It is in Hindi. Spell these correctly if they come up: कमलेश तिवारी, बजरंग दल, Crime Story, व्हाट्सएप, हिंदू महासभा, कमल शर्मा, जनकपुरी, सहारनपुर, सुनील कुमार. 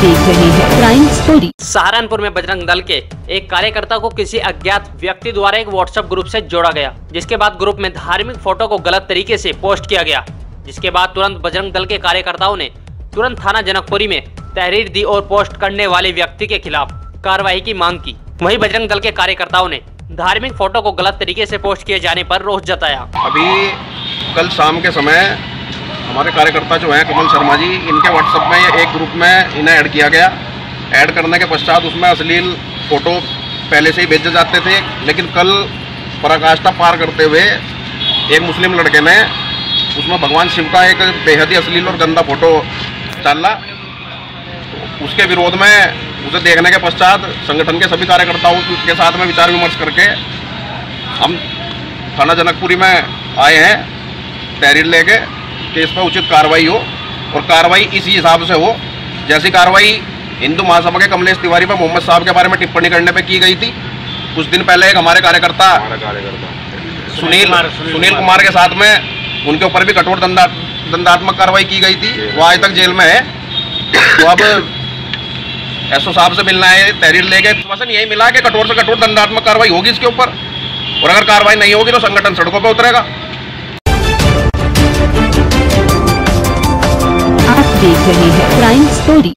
देख रहे हैं क्राइम स्टोरी। सहारनपुर में बजरंग दल के एक कार्यकर्ता को किसी अज्ञात व्यक्ति द्वारा एक व्हाट्सएप ग्रुप से जोड़ा गया, जिसके बाद ग्रुप में धार्मिक फोटो को गलत तरीके से पोस्ट किया गया, जिसके बाद तुरंत बजरंग दल के कार्यकर्ताओं ने तुरंत थाना जनकपुरी में तहरीर दी और पोस्ट करने वाले व्यक्ति के खिलाफ कार्रवाई की मांग की। वहीं बजरंग दल के कार्यकर्ताओं ने धार्मिक फोटो को गलत तरीके से पोस्ट किए जाने पर रोष जताया। अभी कल शाम के समय हमारे कार्यकर्ता जो हैं कमल शर्मा जी, इनके व्हाट्सएप में एक ग्रुप में इन्हें ऐड किया गया। ऐड करने के पश्चात उसमें अश्लील फोटो पहले से ही भेजे जाते थे, लेकिन कल पराकाष्ठा पार करते हुए एक मुस्लिम लड़के ने उसमें भगवान शिव का एक बेहद ही अश्लील और गंदा फोटो डाला। उसके विरोध में उसे देखने के पश्चात संगठन के सभी कार्यकर्ताओं के साथ में विचार विमर्श करके हम थाना जनकपुरी में आए हैं तहरीर लेके कि इस पर उचित कार्रवाई हो, और कार्रवाई इसी हिसाब से हो जैसी कार्रवाई हिंदू महासभा के कमलेश तिवारी पर मोहम्मद साहब के बारे में टिप्पणी करने पर की गई थी। कुछ दिन पहले एक हमारे कार्यकर्ता सुनील कुमार के साथ में उनके ऊपर भी कठोर दंडात्मक कार्रवाई की गई थी, वो आज तक जेल में है। तो अब एसओ साहब से मिलना है, तहरीर लेके आश्वासन यही मिला कि कठोर से कठोर दंडात्मक कार्रवाई होगी इसके ऊपर, और अगर कार्रवाई नहीं होगी तो संगठन सड़कों पर उतरेगा। आप देख रहे हैं क्राइम स्टोरी।